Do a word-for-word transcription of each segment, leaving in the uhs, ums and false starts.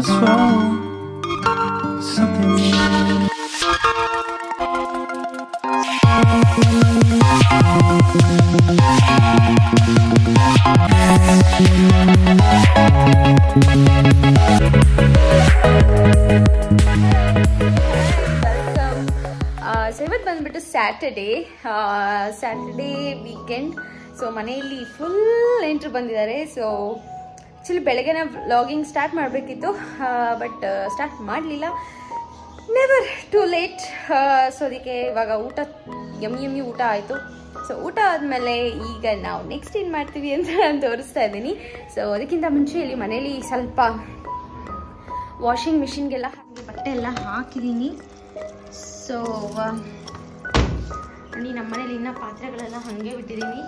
was wrong, something welcome uh, so it was a Saturday uh, Saturday weekend so maneli full entry bandidare so actually ಬೆಳಗ್ಗೆ ನಾವು vlogging start ಮಾಡಬೇಕಿತ್ತು but start ಮಾಡಲಿಲ್ಲ never too late so ಅದಕ್ಕೆ ಇವಾಗ ಊಟ yummy yummy ಊಟ ಆಯಿತು so ಊಟ ಆದಮೇಲೆ ಈಗ ನಾವು ನೆಕ್ಸ್ಟ್ ಏನು ಮಾಡ್ತೀವಿ ಅಂತ ನಾನು ತೋರಿಸ್ತಾ ಇದ್ದೀನಿ ಸೊ ಅದಕ್ಕಿಂತ ಮುಂಚೆ ಇಲ್ಲಿ ಮನೇಲಿ ಸ್ವಲ್ಪ ವಾಷಿಂಗ್ ಮಿಷಿನ್ಗೆಲ್ಲ ಬಟ್ಟೆ ಎಲ್ಲ ಹಾಕಿದ್ದೀನಿ ಸೊ ನೋಡಿ ನಮ್ಮ ಮನೇಲಿ ಇನ್ನೂ ಪಾತ್ರೆಗಳೆಲ್ಲ ಹಾಗೆ ಬಿಟ್ಟಿದ್ದೀನಿ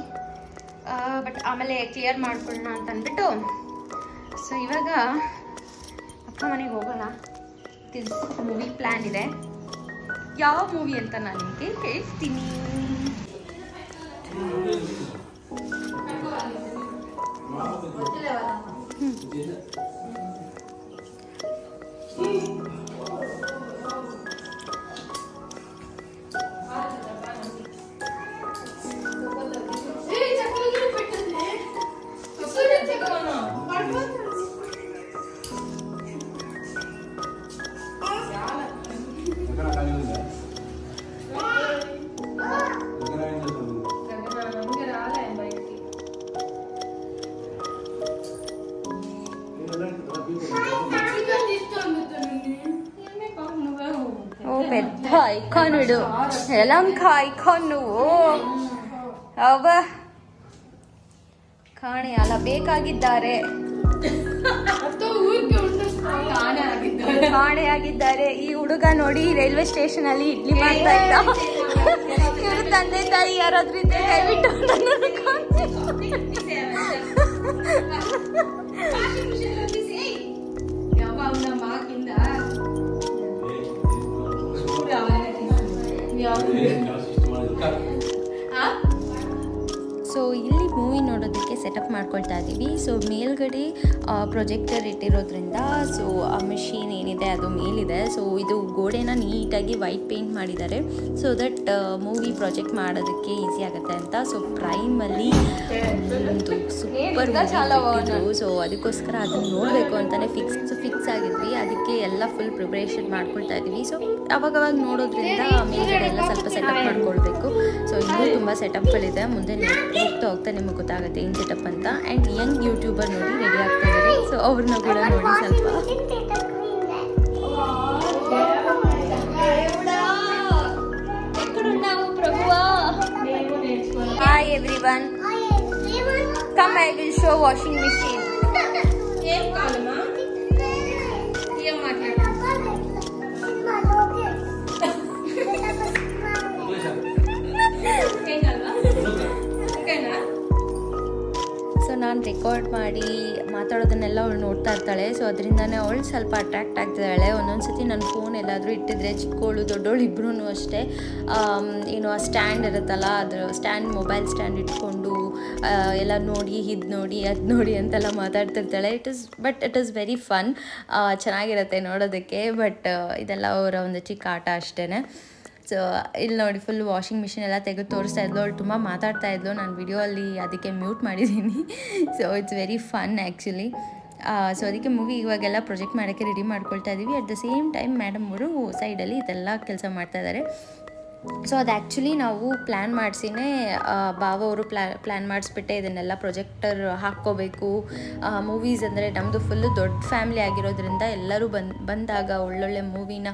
ಬಟ್ ಆಮೇಲೆ ಕ್ಲಿಯರ್ ಮಾಡ್ಕೊಳ್ಳೋಣ ಅಂತ ಅಂದ್ಬಿಟ್ಟು ಸೊ ಇವಾಗ ಅಕ್ಕ ಮನೆಗೆ ಹೋಗೋಣ ಮೂವಿ ಪ್ಲ್ಯಾನ್ ಇದೆ ಯಾವ ಮೂವಿ ಅಂತ ನಾನು ನಿಮಗೆ ಹೇಳ್ತೀನಿ ఐకాన్ విడు ఎలాంక ఐకాన్ నువ్వు ಅವ ಕಾಣೆ ಅಲ್ಲ ಬೇಕಾಗಿದ್ದಾರೆ ಕಾಣೆ ಆಗಿದ್ದಾರೆ ಈ ಹುಡುಗ ನೋಡಿ ರೈಲ್ವೆ ಸ್ಟೇಷನ್ ಅಲ್ಲಿ ಇಡ್ಲಿ ಮಾಡ್ತಾ ಇದ್ದ ಇವರು ತಂದೆ ತಾಯಿ ಯಾರಾದ್ರೂ ಇದ್ರೆ ದಯವಿಟ್ಟು ಸೊ ಇಲ್ಲಿ ಮೂವಿ ನೋಡೋದಕ್ಕೆ ಸೆಟಪ್ ಮಾಡ್ಕೊಳ್ತಾ ಇದ್ದೀವಿ ಸೊ ಮೇಲ್ಗಡೆ ಪ್ರೊಜೆಕ್ಟರ್ ಇಟ್ಟಿರೋದ್ರಿಂದ ಸೊ ಆ ಮಿಷಿನ್ ಏನಿದೆ ಅದು ಮೇಲಿದೆ ಸೊ ಇದು ಗೋಡೆನ ನೀಟಾಗಿ ವೈಟ್ ಪೇಂಟ್ ಮಾಡಿದ್ದಾರೆ ಸೊ ದಟ್ ಮೂವಿ ಪ್ರೊಜೆಕ್ಟ್ ಮಾಡೋದಕ್ಕೆ ಈಸಿ ಆಗುತ್ತೆ ಅಂತ ಸೊ ಪ್ರೈಮಲ್ಲಿ ಒಂದು ಸೂಪರ್ ಆಗಿತ್ತು ಸೊ ಅದಕ್ಕೋಸ್ಕರ ಅದನ್ನು ನೋಡಬೇಕು ಅಂತಲೇ ಫಿಕ್ಸ್ ಸೊ ಫಿಕ್ಸ್ ಆಗಿದ್ವಿ ಅದಕ್ಕೆ ಎಲ್ಲ ಫುಲ್ ಪ್ರಿಪ್ರೇಷನ್ ಮಾಡ್ಕೊಳ್ತಾ ಇದ್ವಿ ಸೊ ಅವಾಗವಾಗ ನೋಡೋದ್ರಿಂದ ಮೇಲ್ಗಡೆ ಎಲ್ಲ ಸ್ವಲ್ಪ ಸೆಟಪ್ ಮಾಡ್ಕೊಳ್ಬೇಕು ಸೊ ಇನ್ನೂ ತುಂಬ ಸೆಟಪ್ಗಳಿದೆ ಮುಂದೆ ಹೋಗ್ತಾ ಹೋಗ್ತಾ ನಿಮಗೆ ಗೊತ್ತಾಗುತ್ತೆ ಏನು ಸೆಟಪ್ ಅಂತ ಆ್ಯಂಡ್ ಯಂಗ್ ಯೂಟ್ಯೂಬರ್ ನೋಡಿ ರೆಡಿ ಆಗ್ತಾ ಇದ್ದಾರೆ ಸೊ ಅವ್ರನ್ನ ಕೂಡ ನೋಡಿ ಸ್ವಲ್ಪ hi everyone come I will show washing machine ನಾನು ರೆಕಾರ್ಡ್ ಮಾಡಿ ಮಾತಾಡೋದನ್ನೆಲ್ಲ ಅವಳು ನೋಡ್ತಾ ಇರ್ತಾಳೆ ಸೊ ಅದರಿಂದನೇ ಅವಳು ಸ್ವಲ್ಪ ಅಟ್ರಾಕ್ಟ್ ಆಗ್ತಿದ್ದಾಳೆ ಒಂದೊಂದು ಸತಿ ನನ್ನ ಫೋನ್ ಎಲ್ಲಾದರೂ ಇಟ್ಟಿದ್ರೆ ಚಿಕ್ಕವಳು ದೊಡ್ಡವಳು ಇಬ್ಬರೂ ಅಷ್ಟೇ ಏನು ಆ ಸ್ಟ್ಯಾಂಡ್ ಇರುತ್ತಲ್ಲ ಅದು ಸ್ಟ್ಯಾಂಡ್ ಮೊಬೈಲ್ ಸ್ಟ್ಯಾಂಡ್ ಇಟ್ಕೊಂಡು ಎಲ್ಲ ನೋಡಿ ಇದು ನೋಡಿ ಅದು ನೋಡಿ ಅಂತೆಲ್ಲ ಮಾತಾಡ್ತಿರ್ತಾಳೆ it is but it is very fun ಚೆನ್ನಾಗಿರುತ್ತೆ ನೋಡೋದಕ್ಕೆ ಬಟ್ ಇದೆಲ್ಲ ಅವರ ಒಂದು ಚಿಕ್ಕ ಆಟ ಅಷ್ಟೇ ಸೊ ಇಲ್ಲಿ ನೋಡಿ ಫುಲ್ ವಾಷಿಂಗ್ ಮಿಷಿನ್ ಎಲ್ಲ ತೆಗೆದು ತೋರಿಸ್ತಾ ಇದ್ಲು ಅವಳು ತುಂಬ ಮಾತಾಡ್ತಾ ಇದ್ಲು ನಾನು ವಿಡಿಯೋ ಅಲ್ಲಿ ಅದಕ್ಕೆ ಮ್ಯೂಟ್ ಮಾಡಿದ್ದೀನಿ so it's very fun actually so ಅದಕ್ಕೆ ಮೂವಿ ಇವಾಗೆಲ್ಲ ಪ್ರೊಜೆಕ್ಟ್ ಮಾಡೋಕ್ಕೆ ರೆಡಿ ಮಾಡ್ಕೊಳ್ತಾ ಇದ್ದೀವಿ at the same time madam ಅವರು ಸೈಡಲ್ಲಿ ಇದೆಲ್ಲ ಕೆಲಸ ಮಾಡ್ತಾ ಇದ್ದಾರೆ ಸೊ ಅದು ಆ್ಯಕ್ಚುಲಿ ನಾವು ಪ್ಲ್ಯಾನ್ ಮಾಡಿಸಿನೇ ಭಾವ ಅವರು ಪ್ಲ್ಯಾ ಪ್ಲ್ಯಾನ್ ಮಾಡಿಸ್ಬಿಟ್ಟೆ ಇದನ್ನೆಲ್ಲ ಪ್ರೊಜೆಕ್ಟರ್ ಹಾಕ್ಕೋಬೇಕು ಮೂವೀಸ್ ಅಂದರೆ ನಮ್ಮದು ಫುಲ್ಲು ದೊಡ್ಡ ಫ್ಯಾಮ್ಲಿ ಆಗಿರೋದ್ರಿಂದ ಎಲ್ಲರೂ ಬಂದು ಬಂದಾಗ ಒಳ್ಳೊಳ್ಳೆ ಮೂವಿನ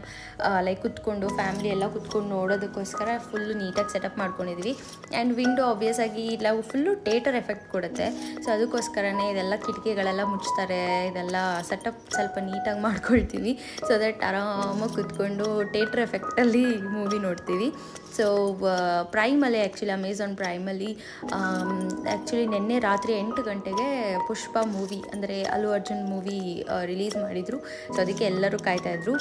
ಲೈಕ್ ಕುತ್ಕೊಂಡು ಫ್ಯಾಮ್ಲಿ ಎಲ್ಲ ಕುತ್ಕೊಂಡು ನೋಡೋದಕ್ಕೋಸ್ಕರ ಫುಲ್ಲು ನೀಟಾಗಿ ಸೆಟಪ್ ಮಾಡ್ಕೊಂಡಿದ್ವಿ ಆ್ಯಂಡ್ ವಿಂಡೋ ಆಬ್ವಿಯಸ್ ಆಗಿ ಇಲ್ಲ ಫುಲ್ಲು ಥಿಯೇಟರ್ ಎಫೆಕ್ಟ್ ಕೊಡುತ್ತೆ ಸೊ ಅದಕ್ಕೋಸ್ಕರನೇ ಇದೆಲ್ಲ ಕಿಟಕಿಗಳೆಲ್ಲ ಮುಚ್ತಾರೆ ಇದೆಲ್ಲ ಸೆಟಪ್ ಸ್ವಲ್ಪ ನೀಟಾಗಿ ಮಾಡ್ಕೊಳ್ತೀವಿ ಸೊ ದಟ್ ಆರಾಮಾಗಿ ಕುತ್ಕೊಂಡು ಥಿಯೇಟರ್ ಎಫೆಕ್ಟಲ್ಲಿ ಮೂವಿ ನೋಡ್ತೀವಿ ಸೊ ಪ್ರೈಮಲ್ಲೇ ಆ್ಯಕ್ಚುಲಿ ಅಮೆಝಾನ್ ಪ್ರೈಮಲ್ಲಿ ಆ್ಯಕ್ಚುಲಿ ನಿನ್ನೆ ರಾತ್ರಿ ಎಂಟು ಗಂಟೆಗೆ ಪುಷ್ಪ ಮೂವಿ ಅಂದರೆ ಅಲ್ಲು ಅರ್ಜುನ್ ಮೂವಿ ರಿಲೀಸ್ ಮಾಡಿದರು ಸೊ ಅದಕ್ಕೆ ಎಲ್ಲರೂ ಕಾಯ್ತಾಯಿದ್ರು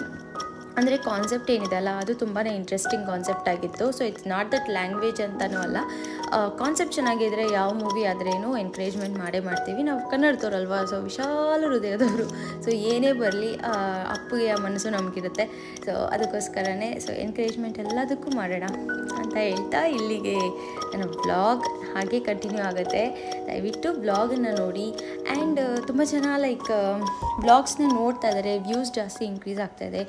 ಅಂದರೆ ಕಾನ್ಸೆಪ್ಟ್ ಏನಿದೆಲ್ಲ ಅದು ತುಂಬಾ ಇಂಟ್ರೆಸ್ಟಿಂಗ್ ಕಾನ್ಸೆಪ್ಟ್ ಆಗಿತ್ತು. So it's not that language ಅಂತಲೂ ಅಲ್ಲ, ಕಾನ್ಸೆಪ್ಟ್ ಚೆನ್ನಾಗಿದ್ದರೆ ಯಾವ ಮೂವಿ ಆದ್ರೇನು ಎನ್ಕರೇಜ್ಮೆಂಟ್ ಮಾಡೇ ಮಾಡ್ತೀವಿ. ನಾವು ಕನ್ನಡದವ್ರಲ್ವಾ, ಸೊ ವಿಶಾಲ ಹೃದಯದವರು. ಸೊ ಏನೇ ಬರಲಿ ಅಪ್ಪುಗೆಯ ಮನಸ್ಸು ನಮಗಿರುತ್ತೆ. ಸೊ ಅದಕ್ಕೋಸ್ಕರನೇ ಸೊ ಎನ್ಕರೇಜ್ಮೆಂಟ್ ಎಲ್ಲದಕ್ಕೂ ಮಾಡೋಣ ಅಂತ ಹೇಳ್ತಾ ಇಲ್ಲಿಗೆ ನನ್ನ ಬ್ಲಾಗ್ ಹಾಗೆ ಕಂಟಿನ್ಯೂ ಆಗುತ್ತೆ. ದಯವಿಟ್ಟು ಬ್ಲಾಗನ್ನು ನೋಡಿ. ಆ್ಯಂಡ್ ತುಂಬ ಜನ ಲೈಕ್ ಬ್ಲಾಗ್ಸ್ನ ನೋಡ್ತಾ ಇದ್ದಾರೆ, ವ್ಯೂಸ್ ಜಾಸ್ತಿ ಇನ್ಕ್ರೀಸ್ ಆಗ್ತಾಯಿದೆ.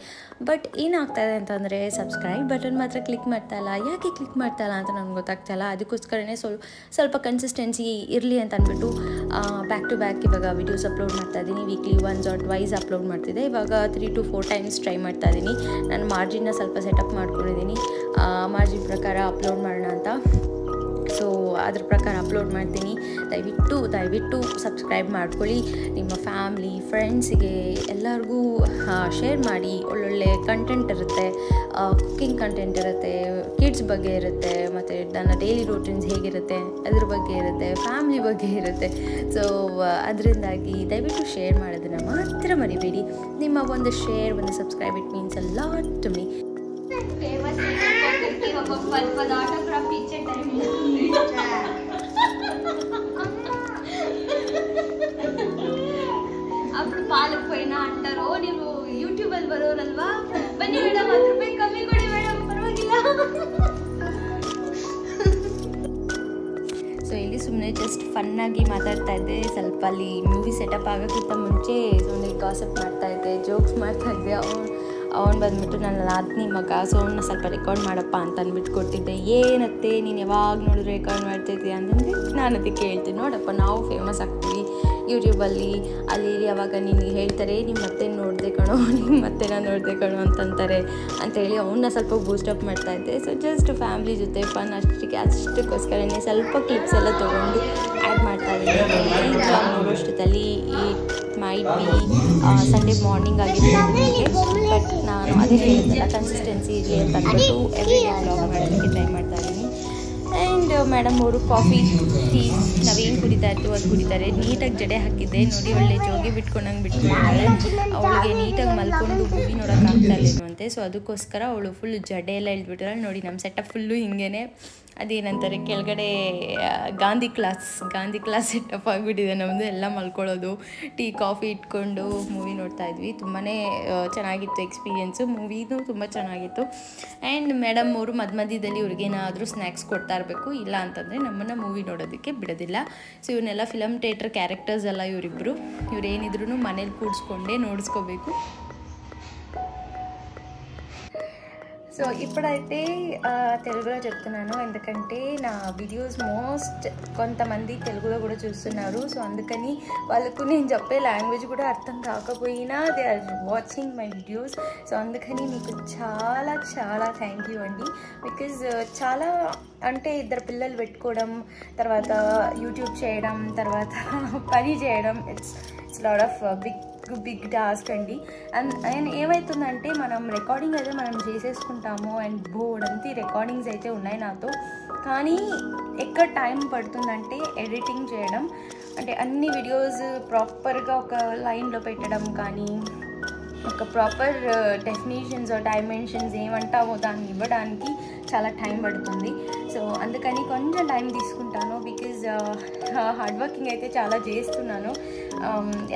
ಬಟ್ ಏನಾಗ್ತಾಯಿದೆ ಅಂತಂದರೆ ಸಬ್ಸ್ಕ್ರೈಬ್ ಬಟನ್ ಮಾತ್ರ ಕ್ಲಿಕ್ ಮಾಡ್ತಾಯಿಲ್ಲ. ಯಾಕೆ ಕ್ಲಿಕ್ ಮಾಡ್ತಾಯಿಲ್ಲ ಅಂತ ನನಗೆ ಗೊತ್ತಾಗ್ತಾಯಿಲ್ಲ. ಅದಕ್ಕೋಸ್ಕರನೇ ಸ್ವಲ್ಪ ಸ್ವಲ್ಪ ಕನ್ಸಿಸ್ಟೆನ್ಸಿ ಇರಲಿ ಅಂತ ಅಂದ್ಬಿಟ್ಟು ಬ್ಯಾಕ್ ಟು ಬ್ಯಾಕ್ ಇವಾಗ ವೀಡಿಯೋಸ್ ಅಪ್ಲೋಡ್ ಮಾಡ್ತಾ ಇದ್ದೀನಿ. Weekly once or twice upload ಮಾಡ್ತಿದ್ದೆ. ಇವಾಗ three to four times try ಮಾಡ್ತಾ ಇದ್ದೀನಿ. ನಾನು ಮಾರ್ಜಿನ್ನ ಸ್ವಲ್ಪ ಸೆಟಪ್ ಮಾಡ್ಕೊಂಡಿದ್ದೀನಿ, ಮಾರ್ಜಿನ್ ಪ್ರಕಾರ ಅಪ್ಲೋಡ್ ಮಾಡೋಣ ಅಂತ. ಸೊ ಅದ್ರ ಪ್ರಕಾರ ಅಪ್ಲೋಡ್ ಮಾಡ್ತೀನಿ. ದಯವಿಟ್ಟು ದಯವಿಟ್ಟು ಸಬ್ಸ್ಕ್ರೈಬ್ ಮಾಡ್ಕೊಳ್ಳಿ. ನಿಮ್ಮ ಫ್ಯಾಮ್ಲಿ ಫ್ರೆಂಡ್ಸಿಗೆ ಎಲ್ಲರಿಗೂ ಶೇರ್ ಮಾಡಿ. ಒಳ್ಳೊಳ್ಳೆ ಕಂಟೆಂಟ್ ಇರುತ್ತೆ, ಕುಕ್ಕಿಂಗ್ ಕಂಟೆಂಟ್ ಇರುತ್ತೆ, ಕಿಡ್ಸ್ ಬಗ್ಗೆ ಇರುತ್ತೆ, ಮತ್ತು ನನ್ನ ಡೈಲಿ ರೂಟೀನ್ಸ್ ಹೇಗಿರುತ್ತೆ ಅದ್ರ ಬಗ್ಗೆ ಇರುತ್ತೆ, ಫ್ಯಾಮ್ಲಿ ಬಗ್ಗೆ ಇರುತ್ತೆ. ಸೊ ಅದರಿಂದಾಗಿ ದಯವಿಟ್ಟು ಶೇರ್ ಮಾಡೋದನ್ನು ಮಾತ್ರ ಮರಿಬೇಡಿ. ನಿಮ್ಮ ಒಂದು ಶೇರ್, ಒಂದು subscribe, it means a lot to me. అప్పుడు పాలకు పోయినా అంటారు నీవు యూట్యూబ్ ಅಲ್ಲಿ ಬರೋರಲ್ವಾ, ಬನ್ನಿ ಮೇಡಮ್ ಹತ್ತು ರೂಪಾಯಿ ಕಮ್ಮಿ ಕೊಡಿ ಮೇಡಮ್, ಪರವಾಗಿಲ್ಲ. ಸೊ ಇಲ್ಲಿ ಸುಮ್ಮನೆ ಜಸ್ಟ್ ಫನ್ನಾಗಿ ಮಾತಾಡ್ತಾ ಇದ್ದೆ. ಸ್ವಲ್ಪ ಅಲ್ಲಿ ಮೂವಿ ಸೆಟಪ್ ಆಗೋಕ್ಕಿಂತ ಮುಂಚೆ ಸುಮ್ಮನೆ ಗಾಸಿಪ್ ಮಾಡ್ತಾ ಇದ್ದೆ, ಜೋಕ್ಸ್ ಮಾಡ್ತಾ ಇದ್ದೆ. ಅವ್ನು ಅವ್ನು ಬಂದುಬಿಟ್ಟು ನನ್ನ ನಾದಿನಿ ಮಗ, ಸೊ ಅವನ್ನ ಸ್ವಲ್ಪ ರೆಕಾರ್ಡ್ ಮಾಡಪ್ಪ ಅಂತ ಅಂದ್ಬಿಟ್ಟು ಕೊಡ್ತಿದ್ದೆ. ಏನತ್ತೆ ನೀನು ಯಾವಾಗ ನೋಡಿದ್ರೆ ರೆಕಾರ್ಡ್ ಮಾಡ್ತಿದ್ದೀಯ ಅಂತಂದರೆ ನಾನು ಅದಕ್ಕೆ ಹೇಳ್ತೀನಿ, ನೋಡಪ್ಪ ನಾವು ಫೇಮಸ್ ಆಗ್ತೀವಿ ಯೂಟ್ಯೂಬಲ್ಲಿ, ಅಲ್ಲಿ ಯಾವಾಗ ನಿನಗೆ ಹೇಳ್ತಾರೆ ನಿಮ್ಮ ಮತ್ತೆ ನೋಡಿದೆ ಕಣೋ, ನಿಮ್ಮ ಮತ್ತೆ ನಾನು ನೋಡಿದೆ ಕಣೋ ಅಂತಂತಾರೆ ಅಂತೇಳಿ ಅವನ್ನ ಸ್ವಲ್ಪ ಬೂಸ್ಟಪ್ ಮಾಡ್ತಾಯಿದ್ದೆ. ಸೊ ಜಸ್ಟ್ ಫ್ಯಾಮ್ಲಿ ಜೊತೆ ಫನ್ ಅಷ್ಟಕ್ಕೆ ಅಷ್ಟಕ್ಕೋಸ್ಕರನೇ ಸ್ವಲ್ಪ ಕ್ಲಿಪ್ಸ್ ಎಲ್ಲ ತೊಗೊಂಡು ಆ್ಯಡ್ ಮಾಡ್ತಾಯಿದ್ದೀನಿ. ನೋಡೋಷ್ಟದಲ್ಲಿ ಮೈಟ್ ಬಿ ಸಂಡೇ ಮಾರ್ನಿಂಗ್ ಆಗಿರುತ್ತೆ, ಬಟ್ ನಾನು ಅದೇ ಹೇಳಿದ್ದೆಲ್ಲ ಕನ್ಸಿಸ್ಟೆನ್ಸಿ ಇರಲಿ ಅಂತ ಅಂದ್ಬಿಟ್ಟು ಎವ್ರಿ ಡೇ ವ್ಲಾಗ್ ಮಾಡೋದಕ್ಕೆ ಟ್ರೈ ಮಾಡ್ತಾ ಇದ್ದೀನಿ. ಆ್ಯಂಡ್ ಮೇಡಮ್ ಅವರು ಕಾಫಿ ಟೀ ನಾವೇನು ಕುಡಿತಾ ಇತ್ತು ಅದು ಕುಡಿತಾರೆ. ನೀಟಾಗಿ ಜಡೆ ಹಾಕಿದ್ದೆ ನೋಡಿ, ಒಳ್ಳೆ ಜೋಗಿ ಬಿಟ್ಕೊಂಡಂಗೆ ಬಿಟ್ಕೊಂಡಿದ್ದಾರೆ. ಅವಳಿಗೆ ನೀಟಾಗಿ ಮಲ್ಕೊಂಡು ಮೂವಿ ನೋಡೋಕ್ಕಾಗ್ತಾ ಇಲ್ವಂತೆ. ಸೊ ಅದಕ್ಕೋಸ್ಕರ ಅವಳು ಫುಲ್ ಜಡೆ ಎಲ್ಲ ಇಳಿದ್ಬಿಟ್ಟಾರೆ ನೋಡಿ. ನಮ್ಮ ಸೆಟಪ್ ಫುಲ್ಲು ಹಿಂಗೇ, ಅದೇನಂತಾರೆ ಕೆಳಗಡೆ Gandhi class, Gandhi class setup ಆಗಿಬಿಟ್ಟಿದೆ ನಮ್ಮದು. ಎಲ್ಲ ಮಲ್ಕೊಳ್ಳೋದು, ಟೀ ಕಾಫಿ ಇಟ್ಕೊಂಡು ಮೂವಿ ನೋಡ್ತಾಯಿದ್ವಿ. ತುಂಬಾ ಚೆನ್ನಾಗಿತ್ತು ಎಕ್ಸ್ಪೀರಿಯೆನ್ಸು, ಮೂವಿನೂ ತುಂಬ ಚೆನ್ನಾಗಿತ್ತು. ಆ್ಯಂಡ್ ಮೇಡಮ್ ಅವರು ಮಧ್ಯ ಮಧ್ಯದಲ್ಲಿ ಇವ್ರಿಗೇನಾದರೂ ಸ್ನ್ಯಾಕ್ಸ್ ಕೊಡ್ತಾ ಇರಬೇಕು, ಇಲ್ಲ ಅಂತಂದರೆ ನಮ್ಮನ್ನು ಮೂವಿ ನೋಡೋದಕ್ಕೆ ಬಿಡೋದಿಲ್ಲ. ಸೊ ಇವನ್ನೆಲ್ಲ ಫಿಲಮ್ ಥಿಯೇಟರ್ ಕ್ಯಾರೆಕ್ಟರ್ಸ್ ಎಲ್ಲ ಇವರಿಬ್ಬರು, ಇವರೇನಿದ್ರು ಮನೇಲಿ ಕೂಡಿಸ್ಕೊಂಡೇ ನೋಡಿಸ್ಕೋಬೇಕು. సో ఇప్పుడైతే తెలుగులో చెప్తున్నాను, ఎందుకంటే నా వీడియోస్ మోస్ట్ కొంతమంది తెలుగులో కూడా చూస్తున్నారు. సో అందుకని వాళ్ళకు నేను చెప్పే లాంగ్వేజ్ కూడా అర్థం కాకపోయినా they are watching my videos. So అందుకని మీకు చాలా చాలా థ్యాంక్ యూ అండి. బికాజ్ చాలా అంటే ఇద్దరు పిల్లలు పెట్టుకోవడం, తర్వాత యూట్యూబ్ చేయడం, తర్వాత పని చేయడం, it's it's lot of big big task అండి. అండ్ అండ్ ఏమవుతుందంటే మనం రికార్డింగ్ అయితే మనం చేసేసుకుంటాము. అండ్ బోర్డ్ అంతా రికార్డింగ్స్ అయితే ఉన్నాయి నాతో, కానీ ఎక్కడ టైం పడుతుందంటే ఎడిటింగ్ చేయడం, అంటే అన్ని వీడియోస్ ప్రాపర్గా ఒక లైన్లో పెట్టడం, కానీ ఒక ప్రాపర్ డెఫినేషన్స్ డైమెన్షన్స్ ఏమంటావో దాన్ని ఇవ్వడానికి చాలా టైం పడుతుంది. సో అందుకని కొంచెం టైం తీసుకుంటాను. బికాజ్ హార్డ్ వర్కింగ్ అయితే చాలా చేస్తున్నాను.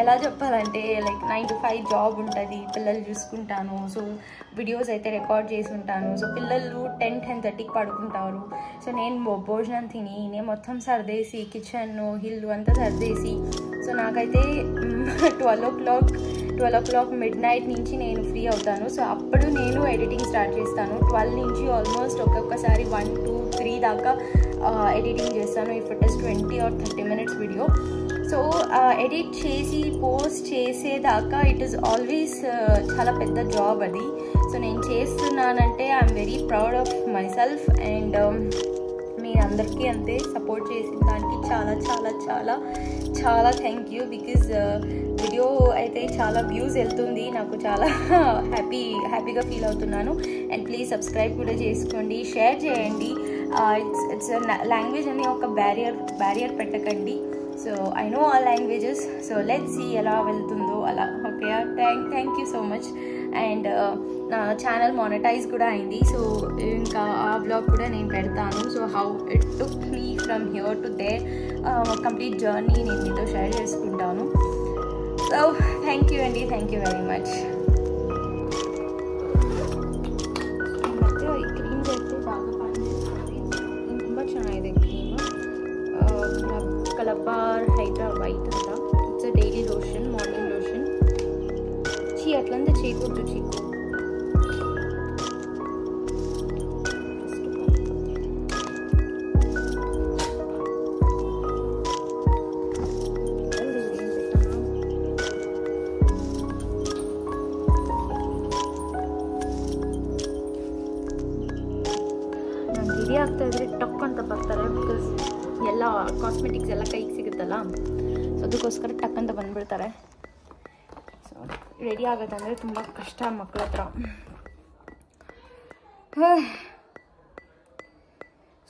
ఎలా చెప్పాలంటే like nine to five job ఉంటుంది, పిల్లలు చూసుకుంటాను, సో వీడియోస్ అయితే రికార్డ్ చేసి ఉంటాను. సో పిల్లలు టెన్ టెన్ థర్టీకి పడుకుంటారు. సో నేను భోజనం తిని నేను మొత్తం సర్దేసి కిచెన్ హిల్లు అంతా సర్దేసి, సో నాకైతే twelve o'clock twelve o'clock midnight నుంచి నేను ఫ్రీ అవుతాను. సో అప్పుడు నేను ఎడిటింగ్ స్టార్ట్ చేస్తాను. ట్వెల్వ్ నుంచి ఆల్మోస్ట్ ఒక్కొక్కసారి వన్ టూ త్రీ దాకా ఎడిటింగ్ చేస్తాను. If it is twenty or thirty minutes video, so edit చేసి పోస్ట్ చేసేదాకా ఇట్ ఈస్ ఆల్వేస్ చాలా పెద్ద జాబ్ అది. సో నేను చేస్తున్నానంటే I'm very proud of my self. And మీరందరికీ అంతే సపోర్ట్ చేసిన దానికి చాలా చాలా చాలా చాలా థ్యాంక్ యూ. బికాజ్ వీడియో అయితే చాలా వ్యూస్ వెళ్తుంది, నాకు చాలా హ్యాపీ హ్యాపీగా ఫీల్ అవుతున్నాను. అండ్ ప్లీజ్ సబ్స్క్రైబ్ కూడా చేసుకోండి, షేర్ చేయండి. ఇట్స్ ఇట్స్ లాంగ్వేజ్ అనే ఒక బ్యారియర్ బ్యారియర్ పెట్టకండి. So I know all languages. So let's see ఎలా వెళ్తుందో అలా. Okay, thank thank you so much. And channel monetize కూడా అయింది. సో ఇంకా ఆ బ్లాగ్ కూడా నేను పెడతాను. So how it took me from here to there complete journey నేను మీతో షేర్ చేసుకుంటాను. సో థ్యాంక్ యూ అండి, thank you very much. Kalabbar Hydra White anta. It's a daily lotion, morning lotion. Chi atlanta cheekodu cheeko. Nan diri agta idre tuck anta bartare because ಎಲ್ಲ cosmetics ಎಲ್ಲ ಕೈಗೆ ಸಿಗುತ್ತಲ್ಲ, so ಅದಕ್ಕೋಸ್ಕರ ಟಕ್ ಅಂತ ಬಂದುಬಿಡ್ತಾರೆ. So ready ಆಗೋದಂದರೆ ತುಂಬ ಕಷ್ಟ ಮಕ್ಕಳ ಹತ್ರ.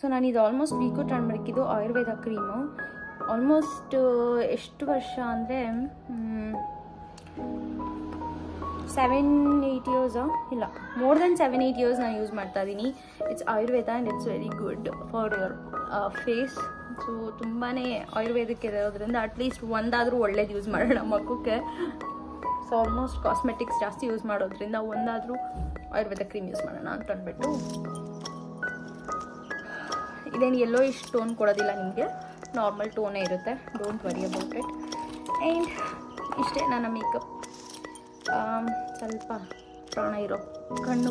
ಸೊ ನಾನಿದು ಆಲ್ಮೋಸ್ಟ್ ವೀಕೋ ಟ್ರೈ ಮಾಡಿದ್ದು ಆಯುರ್ವೇದ ಕ್ರೀಮು. ಆಲ್ಮೋಸ್ಟ್ ಎಷ್ಟು ವರ್ಷ ಅಂದರೆ ಸೆವೆನ್ ಏಯ್ಟ್ ಇಯರ್ಸಾ ಇಲ್ಲ more than seven eight years ನಾನು ಯೂಸ್ ಮಾಡ್ತಾ ಇದ್ದೀನಿ. It's Ayurveda and it's very good for your face. So ತುಂಬಾ ಆಯುರ್ವೇದಕ್ಕೆ ಇರೋದ್ರಿಂದ ಅಟ್ಲೀಸ್ಟ್ ಒಂದಾದರೂ ಒಳ್ಳೇದು ಯೂಸ್ ಮಾಡೋಣ ಮಗುಕ್ಕೆ. ಸೊ ಆಲ್ಮೋಸ್ಟ್ ಕಾಸ್ಮೆಟಿಕ್ಸ್ ಜಾಸ್ತಿ ಯೂಸ್ ಮಾಡೋದ್ರಿಂದ ಒಂದಾದರೂ ಆಯುರ್ವೇದ ಕ್ರೀಮ್ ಯೂಸ್ ಮಾಡೋಣ ಅಂತ ಅಂದ್ಬಿಟ್ಟು. ಇದೇನು ಎಲ್ಲೋ ಇಷ್ಟು ಟೋನ್ ಕೊಡೋದಿಲ್ಲ ನಿಮಗೆ, ನಾರ್ಮಲ್ ಟೋನೇ ಇರುತ್ತೆ. Don't worry about it. And ಇಷ್ಟೇ ನನ್ನ ಮೇಕಪ್. ಸ್ವಲ್ಪ ಪ್ರಾಣ ಇರೋ ಕಣ್ಣು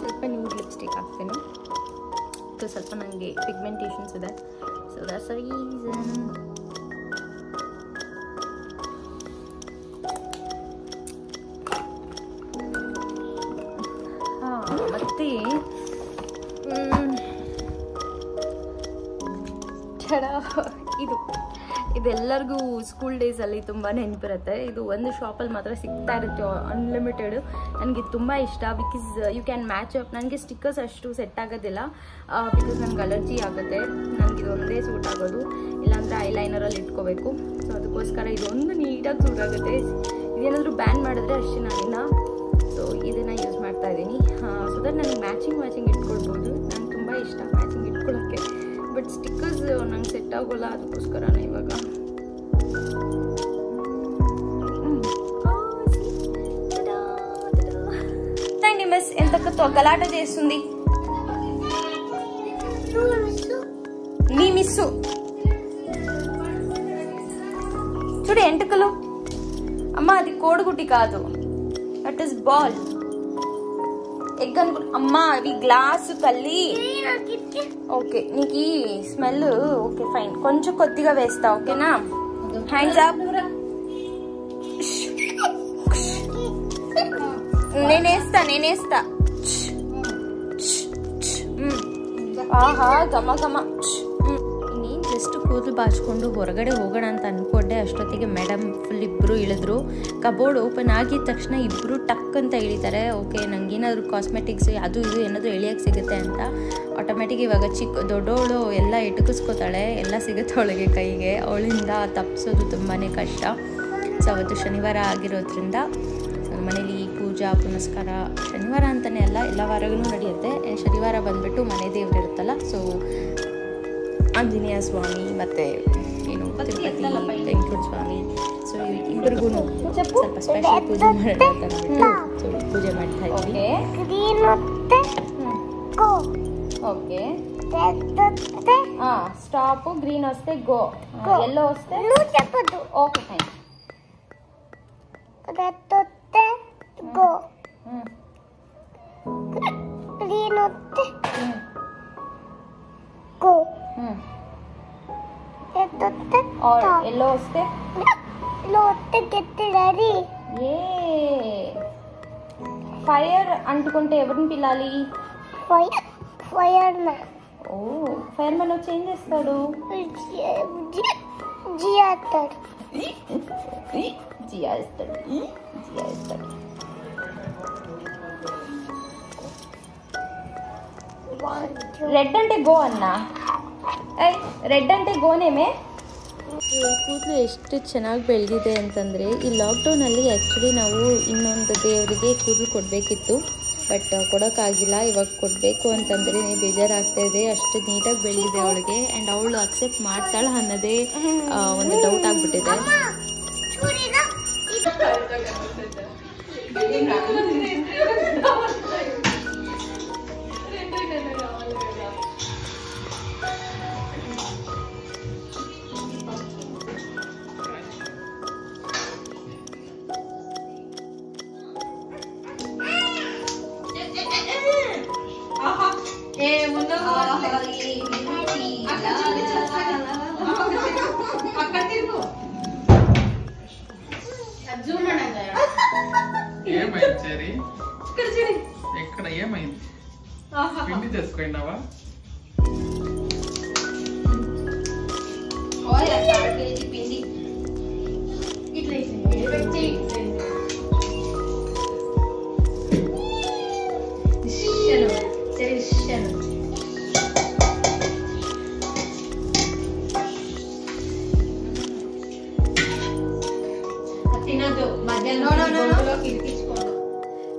ಸ್ವಲ್ಪ ನ್ಯೂಡ್ ಲಿಪ್ಸ್ಟಿಕ್ ಹಾಕ್ತೀನಿ. ಸೊ ಸ್ವಲ್ಪ ನನಗೆ ಪಿಗ್ಮೆಂಟೇಷನ್ಸ್ ಇದೆ. So that's the reason. ಹಾಂ, ಮತ್ತೆ ಚಡ ಇದು ಇದೆಲ್ಲರಿಗೂ ಸ್ಕೂಲ್ ಡೇಸಲ್ಲಿ ತುಂಬ ನೆನಪಿರುತ್ತೆ. ಇದು ಒಂದು ಶಾಪಲ್ಲಿ ಮಾತ್ರ ಸಿಗ್ತಾ ಇರುತ್ತೆ ಅನ್ಲಿಮಿಟೆಡ್. ನನಗೆ ತುಂಬ ಇಷ್ಟ because you can match up. ನನಗೆ ಸ್ಟಿಕ್ಕರ್ಸ್ ಅಷ್ಟು ಸೆಟ್ ಆಗೋದಿಲ್ಲ ಬಿಕಾಸ್ ನನಗೆ ಅಲರ್ಜಿ ಆಗುತ್ತೆ. ನನಗೆ ಇದೊಂದೇ ಸೂಟ್ ಆಗೋದು, ಇಲ್ಲಾಂದರೆ ಐ ಲೈನರಲ್ಲಿ ಇಟ್ಕೋಬೇಕು. ಸೊ ಅದಕ್ಕೋಸ್ಕರ ಇದೊಂದು ನೀಟಾಗಿ ಸೂಟ್ ಆಗುತ್ತೆ. ಇದೇನಾದರೂ ಬ್ಯಾನ್ ಮಾಡಿದ್ರೆ ಅಷ್ಟೇ ನಾನಿಲ್ಲ. ಸೊ ಇದನ್ನು ಯೂಸ್ ಮಾಡ್ತಾ ಇದ್ದೀನಿ ಸೊ ದಟ್ ನನಗೆ ಮ್ಯಾಚಿಂಗ್ ಮ್ಯಾಚಿಂಗ್ ಇಟ್ಕೊಳ್ಬೋದು. ನನಗೆ ತುಂಬ ಇಷ್ಟ ಮ್ಯಾಚಿಂಗ್ ಇಟ್ಕೊಳ್ಳೋಕ್ಕೆ. ಬಟ್ ಸ್ಟಿಕ್ಕರ್ಸ್ ನಂಗೆ ಸೆಟ್ ಆಗೋಲ್ಲ, ಅದಕ್ಕೋಸ್ಕರನೇ ಇವಾಗ. తండి మిస్, ఎంతకతో గలాట చేస్తుంది మీ మిస్సు. చూడు ఎంటకలు అమ్మ, అది కోడిగుడ్డి కాదు, దట్ ఈస్ బాల్, ఎగ్ అనుకు. అమ్మ అవి గ్లాసు తల్లి. ఓకే నీకు ఈ స్మెల్ ఓకే ఫైన్. కొంచెం కొద్దిగా వేస్తా ఓకేనా. Hands up. నేనేస్తా నేనేస్తా. ఆహా గమ గమ. ಜಸ್ಟ್ ಕೂದಲು ಬಾಚ್ಕೊಂಡು ಹೊರಗಡೆ ಹೋಗೋಣ ಅಂತ ಅಂದ್ಕೊಂಡೆ. ಅಷ್ಟೊತ್ತಿಗೆ ಮೇಡಮ್ ಫುಲ್ ಇಬ್ಬರು ಇಳಿದ್ರು. ಕಬೋರ್ಡ್ ಓಪನ್ ಆಗಿದ ತಕ್ಷಣ ಇಬ್ಬರು ಟಕ್ ಅಂತ ಇಳಿತಾರೆ. ಓಕೆ ನನಗೇನಾದರೂ ಕಾಸ್ಮೆಟಿಕ್ಸ್ ಅದು ಇದು ಏನಾದರೂ ಎಳಿಯೋಕ್ಕೆ ಸಿಗುತ್ತೆ ಅಂತ ಆಟೋಮೆಟಿಕ್. ಇವಾಗ ಚಿಕ್ಕ ದೊಡ್ಡವಳು ಎಲ್ಲ ಇಟ್ಕಿಸ್ಕೋತಾಳೆ, ಎಲ್ಲ ಸಿಗುತ್ತೆ ಅವಳಿಗೆ ಕೈಗೆ. ಅವಳಿಂದ ತಪ್ಪಿಸೋದು ತುಂಬಾ ಕಷ್ಟ. ಸೊ ಅವತ್ತು ಶನಿವಾರ ಆಗಿರೋದ್ರಿಂದ ಮನೇಲಿ ಪೂಜಾ ಪುನಸ್ಕಾರ ಶನಿವಾರ ಅಂತಲೇ ಅಲ್ಲ ಎಲ್ಲ ವಾರಗೂ ನಡೆಯುತ್ತೆ. ಶನಿವಾರ ಬಂದುಬಿಟ್ಟು ಮನೆ ದೇವ್ರು ಇರುತ್ತಲ್ಲ, ಸೊ ಆಂಜನೇಯ ಸ್ವಾಮಿ ಮತ್ತು ಏನು ತಿರುಪತಿ ವೆಂಕಟೇಶ್ವರ ಸ್ವಾಮಿ, ಸೊ ಇಬ್ಬರಿಗೂ ಸ್ವಲ್ಪ ಸ್ಪೆಷಲ್ ಪೂಜೆ ಮಾಡೋಣ ಅಂತ ಪೂಜೆ ಮಾಡ್ತಾ ಇದ್ವಿ. ಓಕೆ ಹಾಂ ಸ್ಟಾಪು. ಗ್ರೀನ್ ವಸ್ತೆ ಗೋ, ಎಲ್ಲೋ ವಸ್ತೆ ಓಕೆ ಫೈನ್. और येलो होते लोटे गेट रेडी. ये फायर अंटुकुंटे एवरन पिलाली. फायर फायर ना ओ फायर मन चेंज చేస్తాడు. జియాతర్ जिया इस तरफ, जिया इस तरफ। रेड अंटे गो अन्ना रेड अंटे गोने में ಕೂದಲು ಎಷ್ಟು ಚೆನ್ನಾಗಿ ಬೆಳೆದಿದೆ ಅಂತಂದರೆ ಈ ಲಾಕ್ಡೌನಲ್ಲಿ ಆ್ಯಕ್ಚುಲಿ ನಾವು ಇನ್ನೊಂದು ದೇವರಿಗೆ ಕೂದಲು ಕೊಡಬೇಕಿತ್ತು, ಬಟ್ ಕೊಡೋಕ್ಕಾಗಿಲ್ಲ. ಇವಾಗ ಕೊಡಬೇಕು ಅಂತಂದರೆ ಬೇಜಾರಾಗ್ತಾ ಇದೆ, ಅಷ್ಟು ನೀಟಾಗಿ ಬೆಳೆದಿದೆ ಅವಳಿಗೆ. ಆ್ಯಂಡ್ ಅವಳು ಅಕ್ಸೆಪ್ಟ್ ಮಾಡ್ತಾಳೆ ಅನ್ನೋದೇ ಒಂದು ಡೌಟ್ ಆಗಿಬಿಟ್ಟಿದೆ.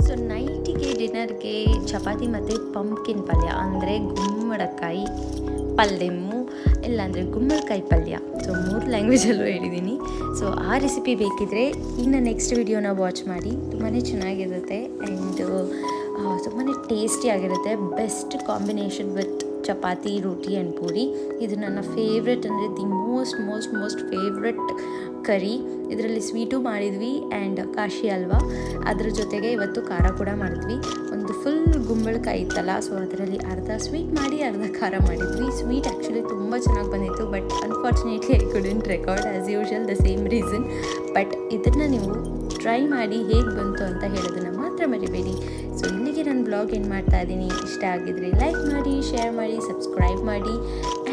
ಸೊ ನೈಟಿಗೆ ಡಿನ್ನರ್ಗೆ ಚಪಾತಿ ಮತ್ತು ಪಂಪ್ಕಿನ್ ಪಲ್ಯ ಅಂದರೆ ಗುಮ್ಮಡಕಾಯಿ ಪಲ್ಯಮ್ಮು, ಇಲ್ಲಾಂದರೆ ಗುಮ್ಮಡಕಾಯಿ ಪಲ್ಯ. ಸೊ ಮೂರು ಲ್ಯಾಂಗ್ವೇಜಲ್ಲೂ ಹೇಳಿದ್ದೀನಿ. ಸೊ ಆ ರೆಸಿಪಿ ಬೇಕಿದ್ದರೆ ಇನ್ನು ನೆಕ್ಸ್ಟ್ ವಿಡಿಯೋನ ವಾಚ್ ಮಾಡಿ, ತುಂಬಾ ಚೆನ್ನಾಗಿರುತ್ತೆ ಆ್ಯಂಡ್ ತುಂಬಾ ಟೇಸ್ಟಿಯಾಗಿರುತ್ತೆ. Best combination with chapati, roti and puri. ಇದು ನನ್ನ ಫೇವ್ರೆಟ್ ಅಂದರೆ the most most most favourite curry. ಇದರಲ್ಲಿ ಸ್ವೀಟು ಮಾಡಿದ್ವಿ ಆ್ಯಂಡ್ ಕಾಶಿ ಅಲ್ವಾ, ಅದ್ರ ಜೊತೆಗೆ ಇವತ್ತು ಖಾರ ಕೂಡ ಮಾಡಿದ್ವಿ. ಒಂದು ಫುಲ್ ಗುಂಬಳಕಾಯಿ ಇತ್ತಲ್ಲ, ಸೊ ಅದರಲ್ಲಿ ಅರ್ಧ ಸ್ವೀಟ್ ಮಾಡಿ ಅರ್ಧ ಖಾರ ಮಾಡಿದ್ವಿ. ಸ್ವೀಟ್ ಆ್ಯಕ್ಚುಲಿ ತುಂಬ ಚೆನ್ನಾಗಿ ಬಂದಿತ್ತು, but unfortunately I couldn't record as usual the same reason. But ಇದನ್ನು ನೀವು ಟ್ರೈ ಮಾಡಿ ಹೇಗೆ ಬಂತು ಅಂತ ಹೇಳೋದನ್ನು ಮಾತ್ರ ಮರಿಬೇಡಿ. ಸೊ ಇಲ್ಲಿಗೆ ನಾನು ಬ್ಲಾಗ್ ಏನು ಮಾಡ್ತಾ ಇದ್ದೀನಿ. ಇಷ್ಟ ಆಗಿದ್ರೆ ಲೈಕ್ ಮಾಡಿ, ಶೇರ್ ಮಾಡಿ, ಸಬ್ಸ್ಕ್ರೈಬ್ ಮಾಡಿ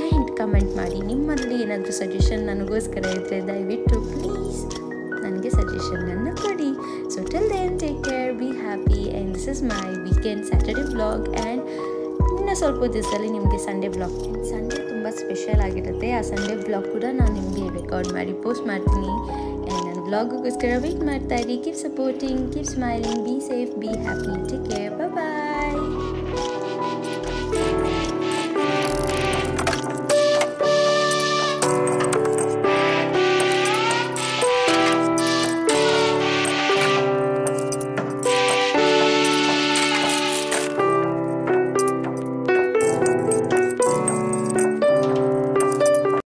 ಆ್ಯಂಡ್ ಕಮೆಂಟ್ ಮಾಡಿ. ನಿಮ್ಮಲ್ಲಿ ಏನಾದರೂ ಸಜೆಷನ್ ನನಗೋಸ್ಕರ ಇದ್ದರೆ ದಯವಿಟ್ಟು ಪ್ಲೀಸ್ ನನಗೆ ಸಜೆಷನನ್ನು ಕೊಡಿ. So till then take care, be happy and this is my weekend Saturday blog. And ಇನ್ನು ಸ್ವಲ್ಪ ದಿವಸದಲ್ಲಿ ನಿಮಗೆ ಸಂಡೇ ಬ್ಲಾಗ್, ಸಂಡೇ ತುಂಬ ಸ್ಪೆಷಲ್ ಆಗಿರುತ್ತೆ. ಆ ಸಂಡೇ ಬ್ಲಾಗ್ ಕೂಡ ನಾನು ನಿಮಗೆ ರೆಕಾರ್ಡ್ ಮಾಡಿ ಪೋಸ್ಟ್ ಮಾಡ್ತೀನಿ. ಆ್ಯಂಡ್ ನನ್ನ ಬ್ಲಾಗ್ಗೋಸ್ಕರ ವೆಯ್ಟ್ ಮಾಡ್ತಾ ಇರಿ. Keep supporting, keep smiling, be safe, be happy, take care, bye bye.